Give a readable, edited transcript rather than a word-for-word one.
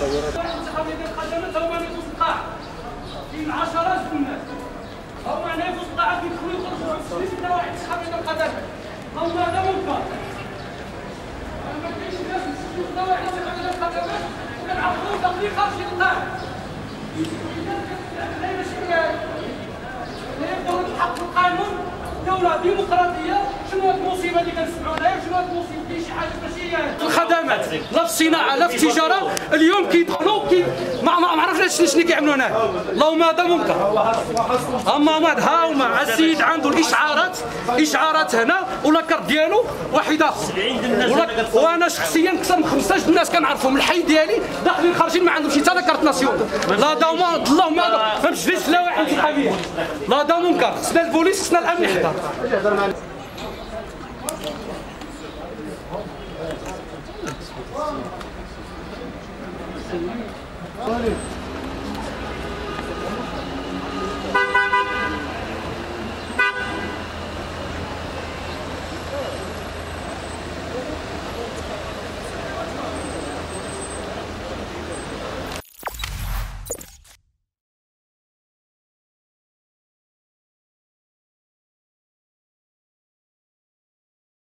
تصورات الانتخابيه اللي قدمتها هو نفوس القاعه كاين عشرات الناس هما نفوس القاعه كيدخلوا يخرجوا 20 سنه واحد الانتخابيه اللي قدمها هو هذا منكر ما كاينش ناس مسكين ولا واحد اللي قدمها وكنعرفوا تقريبا خارج القاعه لا ماشي لا يبداو الحق القانون دوله ديمقراطيه. شنو هاد المصيبه اللي كنسمعوا عليها وشنو هاد المصيبه اللي شي حاجه ماشي الخدمات لا في الصناعه لا في التجاره اليوم كيدخلوا ما عرفناش شنو كيعملوا هنا. اللهم هذا منكر. اما هاوما السيد عنده الاشعارات هنا ولا كارت ديالو واحد اخر وانا شخصيا اكثر من 15 الناس كنعرفهم من الحي ديالي داخلين خارجين ما عندهمش حتى لا كارت ناسيون. لا دوما اللهم هذا ما مجلس لا واحد انتخابيه لا دا منكر. خصنا البوليس خصنا الامن يحضر. Thank you.